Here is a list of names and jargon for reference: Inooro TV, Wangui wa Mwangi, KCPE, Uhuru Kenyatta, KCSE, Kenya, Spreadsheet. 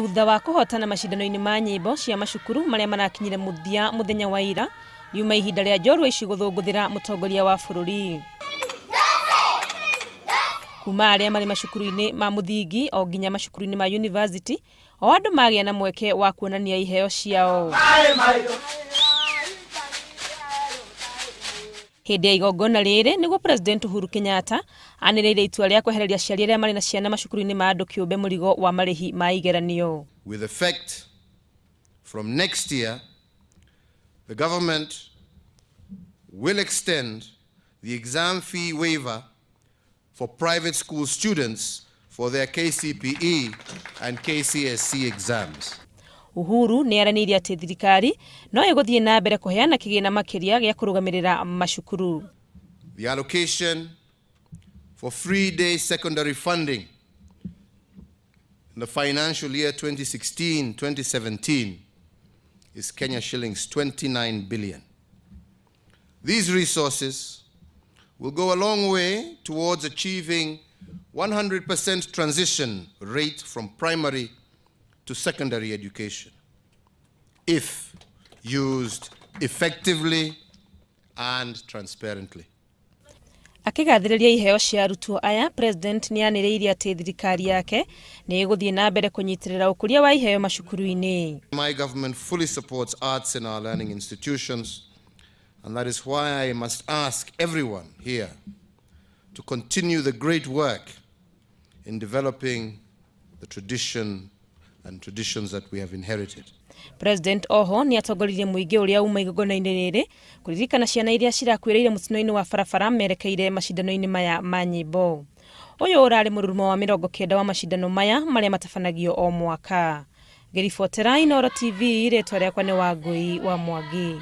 Thutha wa kuhotana macindano-ini ma nyimbo cia macukuru maria marakinyire muthia muthenya wa ira yuma ihinda ria njorua ici guthunguthira mutongoria wa bururi kuma aria mari macukuru-ini ma muthingi o nginya macukuru-ini ma university o andu magia na mweke wa kuonania iheo ciao. Hede ya igogona lere niguo President Uhuru Kenyatta anireire itua ria kwehereria ciaria ria mari na ciana macukuru-ini ma andu kiumbe murigo wa marihi ma igeranio. With effect from next year, the government will extend the exam fee waiver for private school students for their KCPE and KCSE exams. Uhuru niaraniria ati thirikari no iguthie na mbere kuheana kigina makiria gia kurugamirira macukuru. The allocation for free-day secondary funding in the financial year 2016-2017 is Kenya shillings 29 billion. These resources will go a long way towards achieving 100% transition rate from primary to secondary education, if used effectively and transparently. Akigathiriria iheo cia arutwo aya, President nianiriirie ati thirikari yake ni iguthie na mbere kunyitirira ukuria wa iheo macukuru-ini. My government fully supports arts in our learning institutions, and that is why I must ask everyone here to continue the great work in developing the tradition and traditions that we have inherited. President Oho ni atogoririe muingi uria uma igogona-ini riri kuririkana ciana iria cirakuiriire mutino-ini wa barabara merekeire macindano-ini maya ma nyimbo. Uyu urari mururumo wa 90 wa macindano maya maria matabanagio o mwaka. Ngiribotera Inooro TV, ritwa riakwa ni Wangui wa Mwangi.